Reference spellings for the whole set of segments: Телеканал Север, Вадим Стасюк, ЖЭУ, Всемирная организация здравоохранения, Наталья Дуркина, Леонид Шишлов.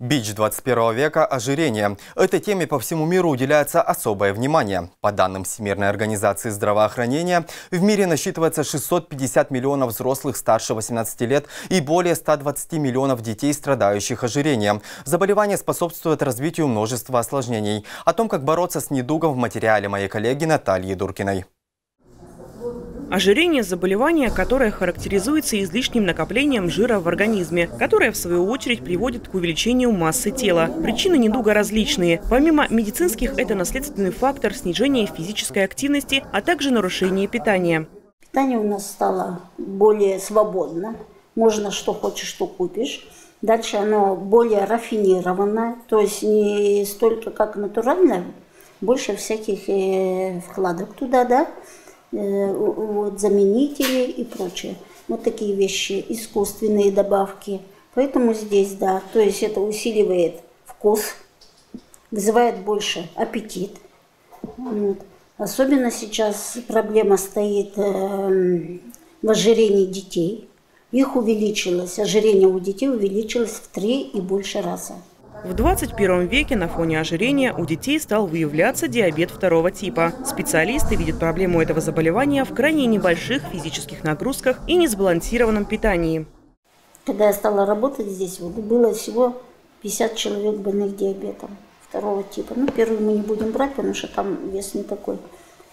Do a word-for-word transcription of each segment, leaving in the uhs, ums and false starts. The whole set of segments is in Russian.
Бич двадцать первого века – ожирение. Этой теме по всему миру уделяется особое внимание. По данным Всемирной организации здравоохранения, в мире насчитывается шестьсот пятьдесят миллионов взрослых старше восемнадцати лет и более ста двадцати миллионов детей, страдающих ожирением. Заболевание способствует развитию множества осложнений. О том, как бороться с недугом, в материале моей коллеги Натальи Дуркиной. Ожирение – заболевание, которое характеризуется излишним накоплением жира в организме, которое, в свою очередь, приводит к увеличению массы тела. Причины недуга различные. Помимо медицинских, это наследственный фактор снижения физической активности, а также нарушение питания. Питание у нас стало более свободно. Можно что хочешь, что купишь. Дальше оно более рафинированное, то есть не столько как натуральное, больше всяких вкладок туда, да? Вот, заменители и прочее. Вот такие вещи, искусственные добавки. Поэтому здесь, да, то есть это усиливает вкус, вызывает больше аппетит. Вот. Особенно сейчас проблема стоит э, в ожирении детей. Их увеличилось, ожирение у детей увеличилось в три и больше раза. В двадцать первом веке на фоне ожирения у детей стал выявляться диабет второго типа. Специалисты видят проблему этого заболевания в крайне небольших физических нагрузках и несбалансированном питании. Когда я стала работать здесь, вот, было всего пятьдесят человек больных диабетом второго типа. Ну, первый мы не будем брать, потому что там вес не такой.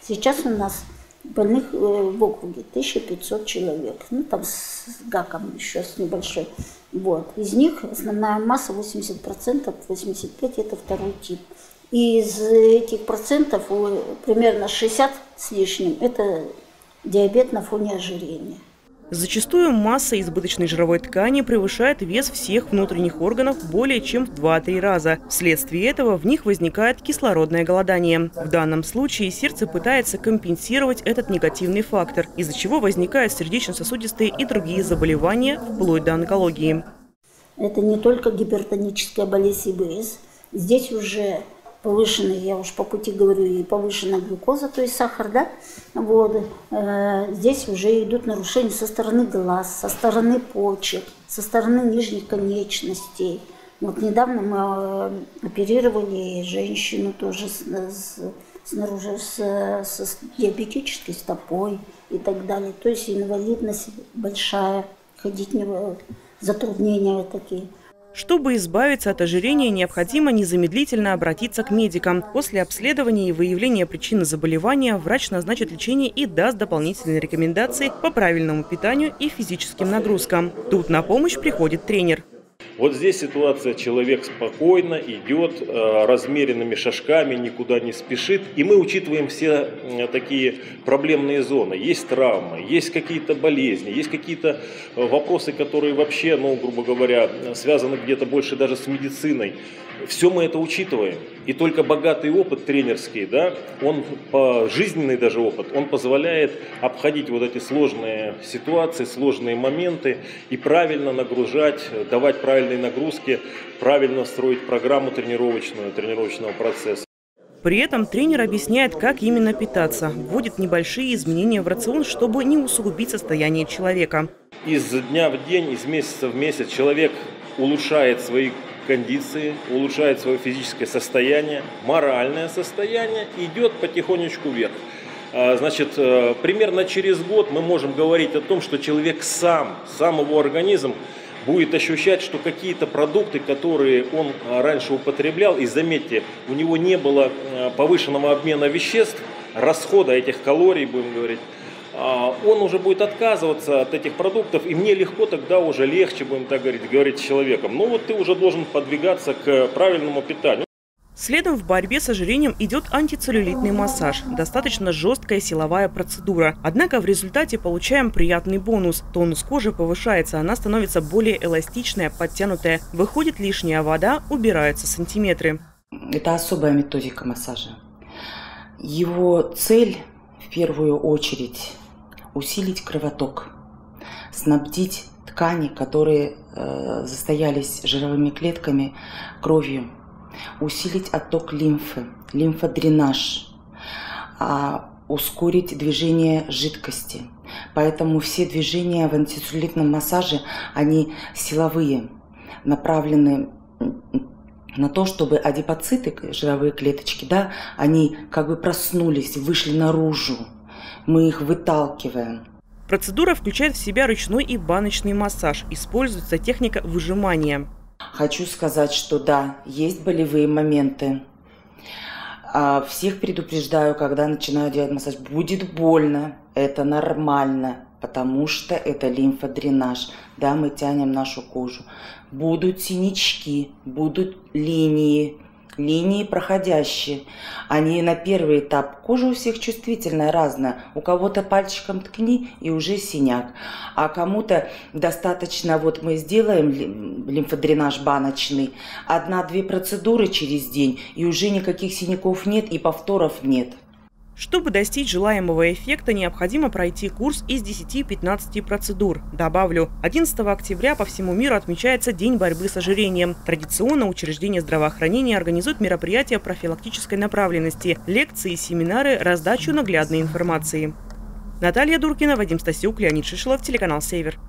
Сейчас у нас больных в округе тысяча пятьсот человек. Ну, там с гаком еще, с небольшой. Вот. Из них основная масса восемьдесят процентов, восемьдесят пять процентов это второй тип. Из этих процентов примерно шестьдесят с лишним это диабет на фоне ожирения. Зачастую масса избыточной жировой ткани превышает вес всех внутренних органов более чем в два-три раза. Вследствие этого в них возникает кислородное голодание. В данном случае сердце пытается компенсировать этот негативный фактор, из-за чего возникают сердечно-сосудистые и другие заболевания, вплоть до онкологии. Это не только гипертоническая болезнь и бэ эс. Здесь уже повышенная, я уж по пути говорю, и повышенная глюкоза, то есть сахар, да, вот, здесь уже идут нарушения со стороны глаз, со стороны почек, со стороны нижних конечностей. Вот недавно мы оперировали женщину тоже с, с, снаружи с, с диабетической стопой и так далее, то есть инвалидность большая, ходить не, затруднения такие. Чтобы избавиться от ожирения, необходимо незамедлительно обратиться к медикам. После обследования и выявления причины заболевания врач назначит лечение и даст дополнительные рекомендации по правильному питанию и физическим нагрузкам. Тут на помощь приходит тренер. Вот здесь ситуация, человек спокойно идет, размеренными шажками, никуда не спешит. И мы учитываем все такие проблемные зоны. Есть травмы, есть какие-то болезни, есть какие-то вопросы, которые вообще, ну, грубо говоря, связаны где-то больше даже с медициной. Все мы это учитываем. И только богатый опыт тренерский, да, он жизненный даже опыт, он позволяет обходить вот эти сложные ситуации, сложные моменты и правильно нагружать, давать правильные нагрузки, правильно строить программу тренировочную, тренировочного процесса. При этом тренер объясняет, как именно питаться, вводит небольшие изменения в рацион, чтобы не усугубить состояние человека. Из дня в день, из месяца в месяц человек улучшает свои кондиции, улучшает свое физическое состояние, моральное состояние, идет потихонечку вверх. Значит, примерно через год мы можем говорить о том, что человек сам, сам его организм будет ощущать, что какие-то продукты, которые он раньше употреблял, и заметьте, у него не было повышенного обмена веществ, расхода этих калорий, будем говорить, он уже будет отказываться от этих продуктов, и мне легко тогда уже легче, будем так говорить, говорить с человеком. Ну вот ты уже должен подвигаться к правильному питанию. Следом в борьбе с ожирением идет антицеллюлитный массаж. Достаточно жесткая силовая процедура. Однако в результате получаем приятный бонус. Тонус кожи повышается, она становится более эластичная, подтянутая. Выходит лишняя вода, убираются сантиметры. Это особая методика массажа. Его цель в первую очередь усилить кровоток, снабдить ткани, которые э, застоялись жировыми клетками, кровью. Усилить отток лимфы, лимфодренаж, а, ускорить движение жидкости. Поэтому все движения в антицеллюлитном массаже, они силовые, направлены на то, чтобы адипоциты, жировые клеточки, да, они как бы проснулись, вышли наружу, мы их выталкиваем. Процедура включает в себя ручной и баночный массаж. Используется техника выжимания. Хочу сказать, что да, есть болевые моменты. Всех предупреждаю, когда начинаю делать массаж, будет больно, это нормально, потому что это лимфодренаж. Да, мы тянем нашу кожу. Будут синячки, будут линии, линии проходящие. Они на первый этап. Кожа у всех чувствительная, разная. У кого-то пальчиком ткни и уже синяк. А кому-то достаточно, вот мы сделаем лимфодренаж баночный, одна-две процедуры через день, и уже никаких синяков нет и повторов нет. Чтобы достичь желаемого эффекта, необходимо пройти курс из десяти-пятнадцати процедур. Добавлю, одиннадцатого октября по всему миру отмечается День борьбы с ожирением. Традиционно учреждение здравоохранения организует мероприятия профилактической направленности, лекции, семинары, раздачу наглядной информации. Наталья Дуркина, Вадим Стасюк, Леонид Шишлов, телеканал «Север».